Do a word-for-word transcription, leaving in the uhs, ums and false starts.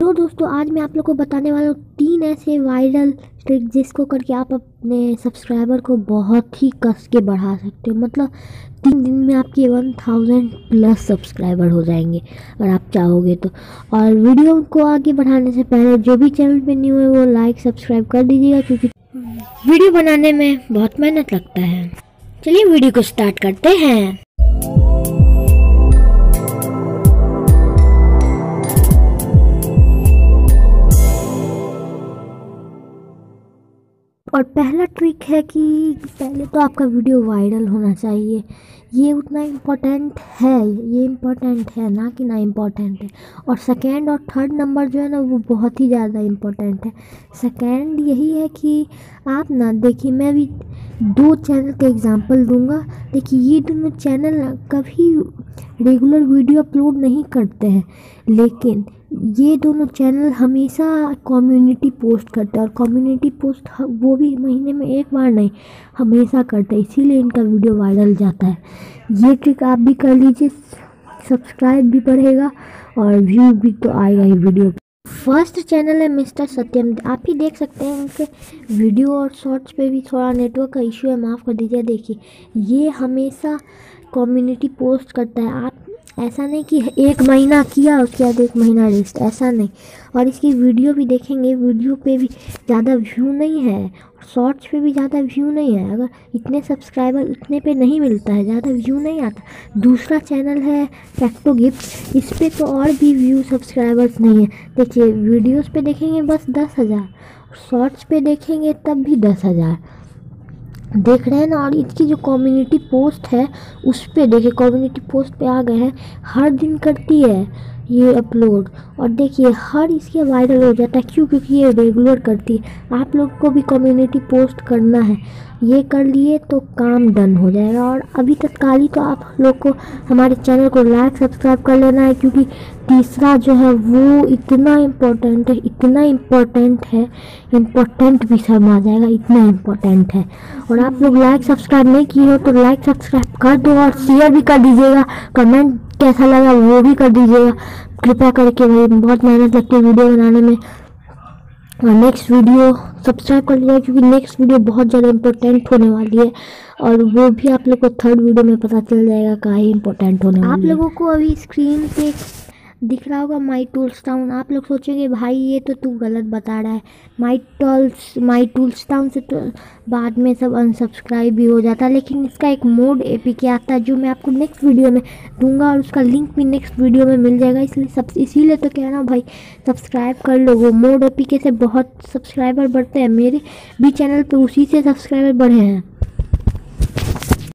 तो दोस्तों आज मैं आप लोग को बताने वाला हूँ तीन ऐसे वायरल ट्रिक जिसको करके आप अपने सब्सक्राइबर को बहुत ही कस के बढ़ा सकते हो। मतलब तीन दिन में आपके वन थाउजेंड प्लस सब्सक्राइबर हो जाएंगे अगर आप चाहोगे तो। और वीडियो को आगे बढ़ाने से पहले जो भी चैनल पे न्यू है वो लाइक सब्सक्राइब कर दीजिएगा, क्योंकि वीडियो बनाने में बहुत मेहनत लगता है। चलिए वीडियो को स्टार्ट करते हैं। और पहला ट्रिक है कि पहले तो आपका वीडियो वायरल होना चाहिए। ये उतना इम्पोर्टेंट है, ये इम्पोर्टेंट है ना कि ना इम्पोर्टेंट है। और सेकेंड और थर्ड नंबर जो है ना वो बहुत ही ज़्यादा इम्पोर्टेंट है। सेकेंड यही है कि आप ना देखिए, मैं भी दो चैनल का एग्जांपल दूंगा। देखिए ये दोनों चैनल ना कभी रेगुलर वीडियो अपलोड नहीं करते हैं, लेकिन ये दोनों चैनल हमेशा कम्युनिटी पोस्ट करते हैं। और कम्युनिटी पोस्ट वो भी महीने में एक बार नहीं, हमेशा करते हैं, इसीलिए इनका वीडियो वायरल जाता है। ये ट्रिक आप भी कर लीजिए, सब्सक्राइब भी बढ़ेगा और व्यू भी तो आएगा ही वीडियो। फर्स्ट चैनल है मिस्टर सत्यम। आप ही देख सकते हैं उनके वीडियो और शॉर्ट्स पे भी थोड़ा नेटवर्क का इशू है, माफ़ कर दीजिए। देखिए ये हमेशा कम्युनिटी पोस्ट करता है। आप ऐसा नहीं कि एक महीना किया उसके बाद एक महीना रेस्ट, ऐसा नहीं। और इसकी वीडियो भी देखेंगे, वीडियो पे भी ज़्यादा व्यू नहीं है, शॉर्ट्स पे भी ज़्यादा व्यू नहीं है। अगर इतने सब्सक्राइबर इतने पे नहीं मिलता है, ज़्यादा व्यू नहीं आता। दूसरा चैनल है टैक्टो गिफ्ट, इस पर तो और भी व्यू सब्सक्राइबर्स नहीं है। देखिए वीडियोज़ पे देखेंगे बस दस हज़ार, शॉर्ट्स पे देखेंगे तब भी दस हज़ार, देख रहे हैं ना। और इसकी जो कम्युनिटी पोस्ट है उस पर देखिए, कम्युनिटी पोस्ट पे आ गए हैं, हर दिन करती है ये अपलोड। और देखिए हर इसके वायरल हो जाता है, क्यों? क्योंकि ये रेगुलर करती है। आप लोग को भी कम्युनिटी पोस्ट करना है, ये कर लिए तो काम डन हो जाएगा। और अभी तत्काल तो आप लोग को हमारे चैनल को लाइक सब्सक्राइब कर लेना है, क्योंकि तीसरा जो है वो इतना इम्पोर्टेंट है, इतना इम्पोर्टेंट है, इम्पोर्टेंट भी सब आ जाएगा, इतना इम्पोर्टेंट है। और आप लोग लाइक सब्सक्राइब नहीं किए हो तो लाइक सब्सक्राइब कर दो और शेयर भी कर दीजिएगा। कमेंट कैसा लगा वो भी कर दीजिएगा कृपया करके, भाई बहुत मेहनत लगती है वीडियो बनाने में। और नेक्स्ट वीडियो सब्सक्राइब कर लीजिएगा, क्योंकि नेक्स्ट वीडियो बहुत ज़्यादा इम्पोर्टेंट होने वाली है। और वो भी आप लोग को थर्ड वीडियो में पता चल जाएगा काहे इम्पोर्टेंट होने वाली है। आप लोगों को अभी स्क्रीन पे दिख रहा होगा माई टूल्स टाउन। आप लोग सोचेंगे भाई ये तो तू गलत बता रहा है, my tools my tools town से तो बाद में सब अनसब्सक्राइब भी हो जाता है। लेकिन इसका एक मोड एपीके आता है जो मैं आपको नेक्स्ट वीडियो में दूंगा, और उसका लिंक भी नेक्स्ट वीडियो में मिल जाएगा। इसलिए सब इसीलिए तो कह रहा हूँ भाई सब्सक्राइब कर लो, वो मोड एपीके से बहुत सब्सक्राइबर बढ़ते हैं। मेरे भी चैनल पर उसी से सब्सक्राइबर बढ़े हैं।